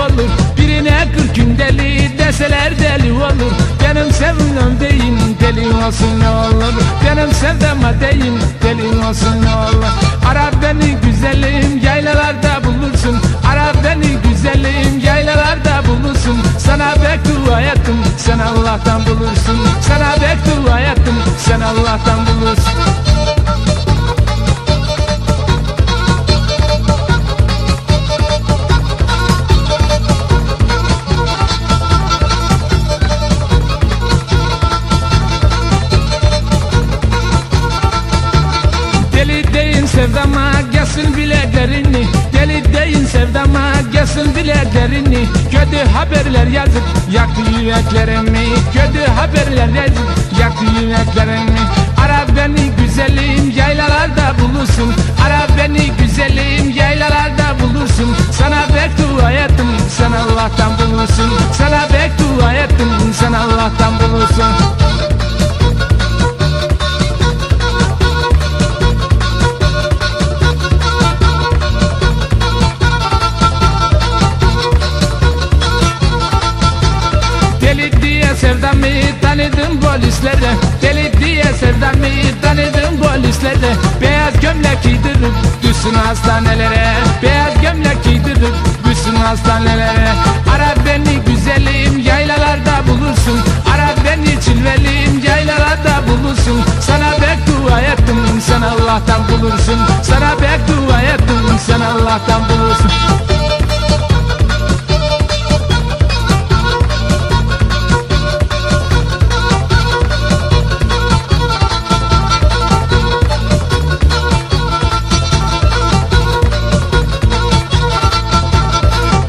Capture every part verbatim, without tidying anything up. olur. Birine kırk gün deli deseler deli olur. Benim sevmem deyin deli olsun ne olur. Benim sevdama deyin deli olsun ne olur. Ara beni güzelim yaylalarda bulursun. Ara beni güzelim yaylalarda bulursun. Sana beddua ettim sen Allah'tan bulursun. Sana beddua ettim sen Allah'tan bulursun. Sevdama gelsin bileklerini, deli deyin sevdama gelsin bileklerini. Kötü haberler yazıp yaktı yüreklerimi. Kötü haberler yazıp yaktı yüreklerimi. Ara beni güzelim yaylalarda bulursun. Ara beni güzelim yaylalarda bulursun. Sana beddua ettim sen Allah'tan bulursun. Sana beddua ettim sen Allah'tan bulursun. Sevdamı tanıdım polislere, deli diye sevdamı tanıdım polislere. Beyaz gömlek giydirip düşsün hastanelere. Beyaz gömlek giydirip düşsün hastanelere. Ara beni güzelim yaylalarda bulursun. Ara beni cilvelim yaylalarda bulursun. Sana beddua ettim sen Allah'tan bulursun. Sana beddua ettim sen Allah'tan bulursun.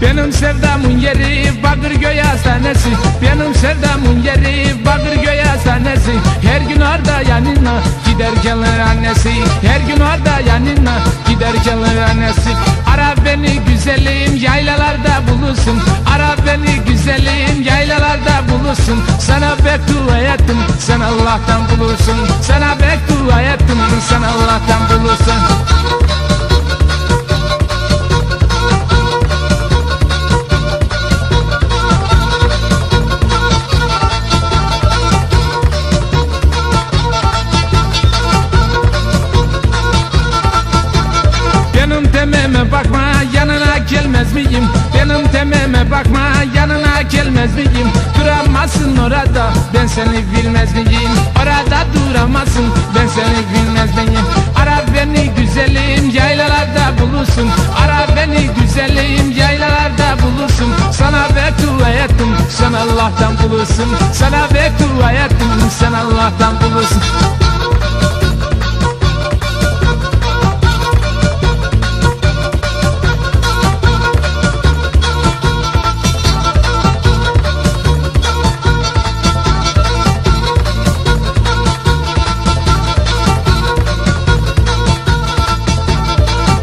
Benim sevdamın yeri Bakırköy hastanesi. Benim sevdamın yeri Bakırköy hastanesi. Her gün orada yanına giderkenler annesi. Her gün orada yanına giderkenler annesi. Ara beni güzelim yaylalarda bulursun. Ara beni güzelim yaylalarda bulursun. Sana beddua ettim sen Allah'tan bulursun. Sana beddua ettim sen Allah'tan bulursun. Benim dememe bakma yanına gelmez miyim? Benim dememe bakma yanına gelmez miyim? Duramazsın orada ben seni bilmez miyim? Orada duramazsın ben seni bilmez miyim? Ara beni güzelim yaylalarda bulursun. Ara beni güzelim yaylalarda bulursun. Sana beddua ettim sen Allah'tan bulursun. Sana beddua ettim sen Allah'tan bulursun.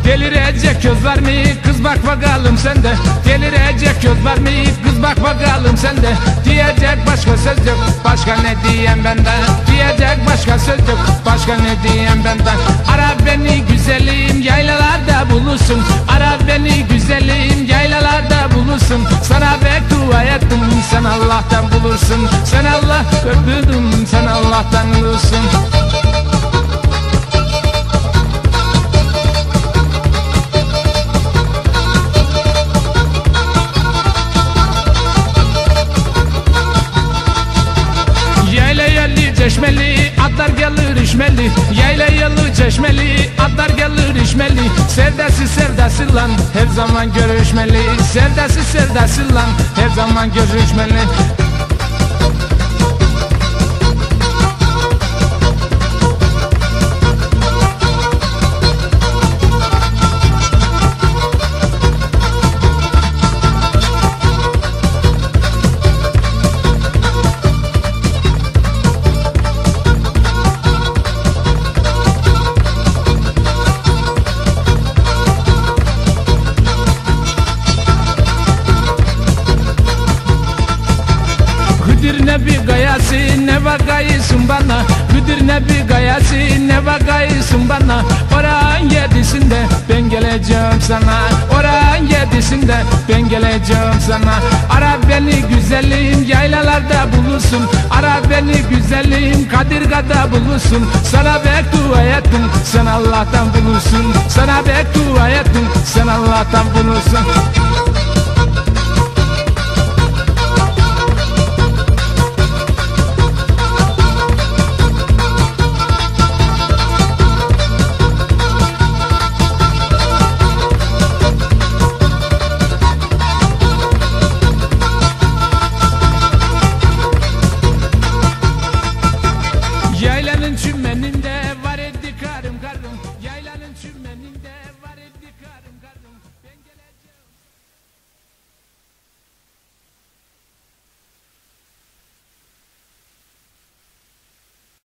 Delirecek göz var mı kız bak bakalım sende. Delirecek göz var mı kız bak bakalım sende. Diyecek başka söz yok başka ne diyeyim benden. Diyecek başka söz yok başka ne diyeyim benden. Ara beni güzelim yaylalarda bulursun. Ara beni güzelim yaylalarda bulursun. Sana beddua ettim sen Allah'tan bulursun. Sen Allah öpüldüm sen Allah'tan bulursun. Çeşmeli atlar gelir içmeli. Yayla yalı çeşmeli atlar gelir içmeli. Sevdası sevdası lan her zaman görüşmeli. Sevdası sevdası lan her zaman görüşmeli. Hıdır ne bir gayası ne vakayısın bana. Kadir ne bir gayası, ne bakayısın bana. Oran yedisinde ben geleceğim sana. Oran yedisinde ben geleceğim sana. Ara beni güzelim, yaylalarda bulursun. Ara beni güzelim, Kadirga'da bulursun. Sana beddua ettim, sen Allah'tan bulursun. Sana beddua ettim, sen Allah'tan bulursun.